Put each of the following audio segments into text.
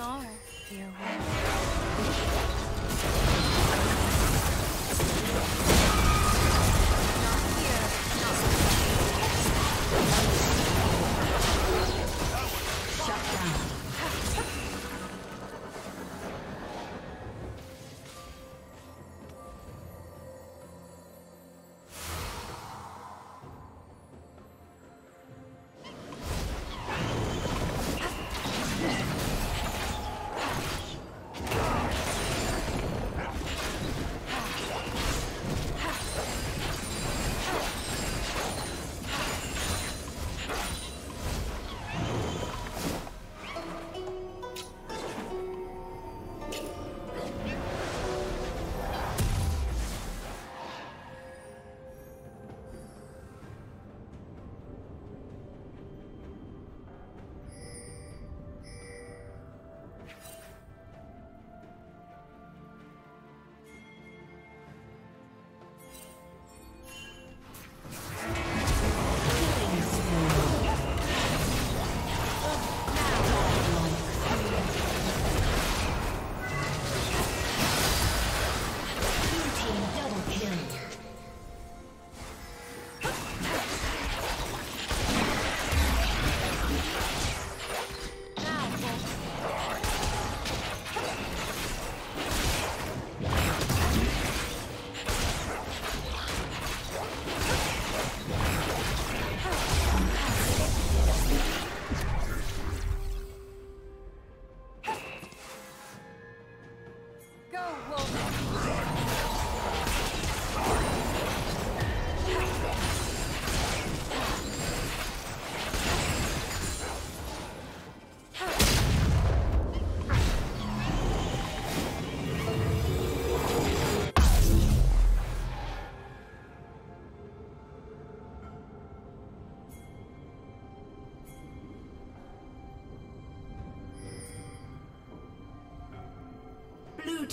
on our dear one.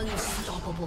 Unstoppable.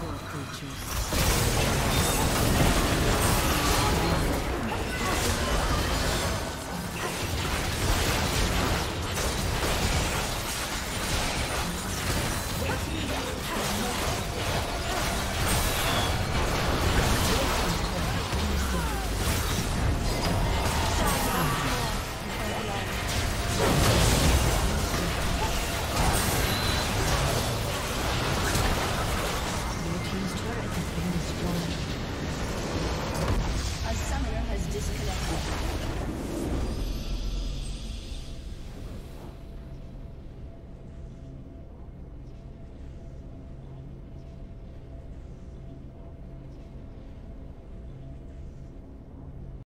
Poor creatures.